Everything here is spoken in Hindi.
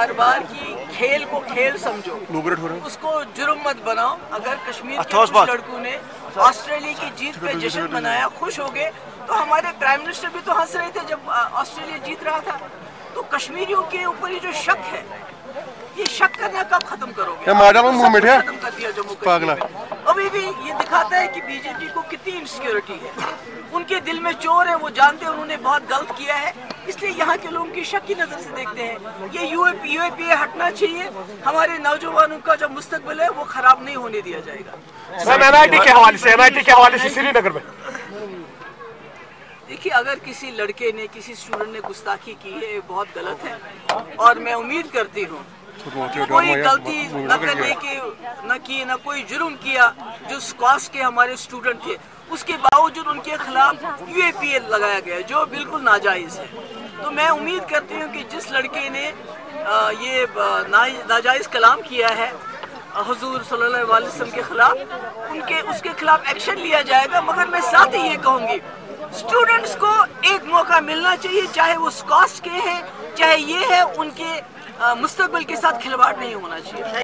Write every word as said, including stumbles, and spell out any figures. बार बार की खेल को खेल समझो, उसको जुर्म मत बनाओ। अगर कश्मीर के लड़कों ने ऑस्ट्रेलिया की जीत पे जश्न मनाया, खुश हो गए, तो हमारे प्राइम मिनिस्टर भी तो हंस रहे थे जब ऑस्ट्रेलिया जीत रहा था। तो कश्मीरियों के ऊपर ये जो शक है, ये शक करना कब खत्म करोगे? खत्म कर दिया जम्मू कश्मीर। अभी भी ये दिखाता है कि बीजेपी को कितनी इनसिक्योरिटी है। उनके दिल में चोर है, वो जानते हैं उन्होंने बहुत गलत किया है, इसलिए यहाँ के लोग की शक की नज़र से देखते हैं। ये यूएपीए हटना चाहिए। हमारे नौजवानों का जो मुस्तकबिल है वो खराब नहीं होने दिया जाएगा। देखिए, अगर किसी लड़के ने, किसी स्टूडेंट ने गुस्ताखी की है, ये बहुत गलत है। और मैं उम्मीद करती हूँ कोई गलती न करने की न की न कोई जुर्म किया। जो स्कास्ट के हमारे स्टूडेंट थे, उसके बावजूद उनके खिलाफ यूएपीए लगाया गया, जो बिल्कुल नाजायज़ है। तो मैं उम्मीद करती हूँ कि जिस लड़के ने ये नाजायज़ कलाम किया है हुजूर सल्लल्लाहु अलैहि वसल्लम के खिलाफ, उनके उसके खिलाफ एक्शन लिया जाएगा। मगर मैं साथ ही ये कहूँगी, स्टूडेंट्स को एक मौका मिलना चाहिए, चाहे वो स्कास्ट के हैं, चाहे ये है, उनके मुस्तकबिल के साथ खिलवाड़ नहीं होना चाहिए।